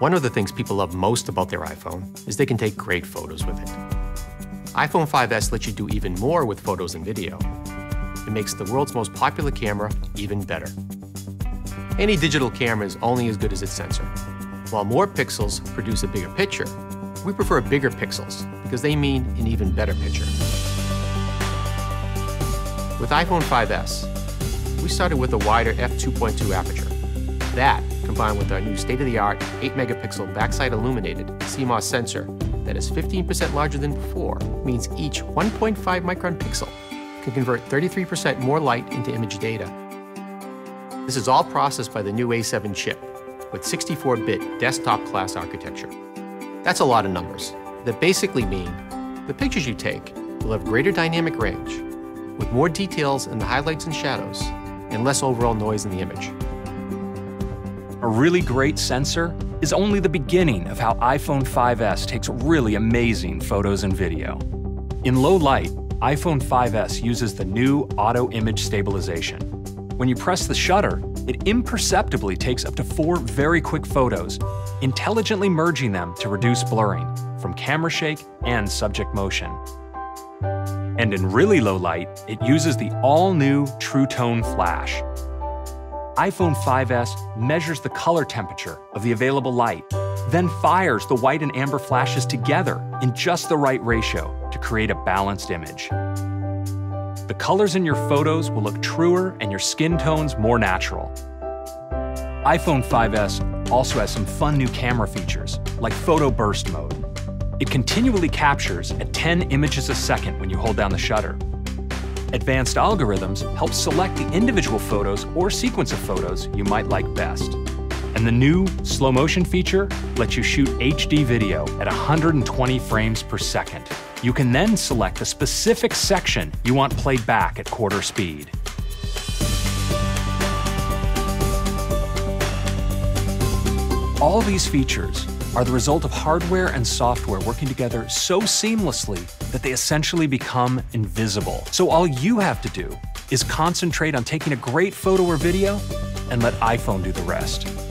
One of the things people love most about their iPhone is they can take great photos with it. iPhone 5s lets you do even more with photos and video. It makes the world's most popular camera even better. Any digital camera is only as good as its sensor. While more pixels produce a bigger picture, we prefer bigger pixels because they mean an even better picture. With iPhone 5s, we started with a wider f2.2 aperture. That, combined with our new state-of-the-art 8-megapixel backside illuminated CMOS sensor that is 15% larger than before, means each 1.5 micron pixel can convert 33% more light into image data. This is all processed by the new A7 chip with 64-bit desktop-class architecture. That's a lot of numbers that basically mean the pictures you take will have greater dynamic range, with more details in the highlights and shadows, and less overall noise in the image. A really great sensor is only the beginning of how iPhone 5s takes really amazing photos and video. In low light, iPhone 5s uses the new auto image stabilization. When you press the shutter, it imperceptibly takes up to 4 very quick photos, intelligently merging them to reduce blurring from camera shake and subject motion. And in really low light, it uses the all-new True Tone flash. iPhone 5s measures the color temperature of the available light, then fires the white and amber flashes together in just the right ratio to create a balanced image. The colors in your photos will look truer and your skin tones more natural. iPhone 5s also has some fun new camera features, like Photo Burst Mode. It continually captures at 10 images a second when you hold down the shutter. Advanced algorithms help select the individual photos or sequence of photos you might like best. And the new slow motion feature lets you shoot HD video at 120 frames per second. You can then select the specific section you want played back at quarter speed. All these features are the result of hardware and software working together so seamlessly that they essentially become invisible. So all you have to do is concentrate on taking a great photo or video and let iPhone do the rest.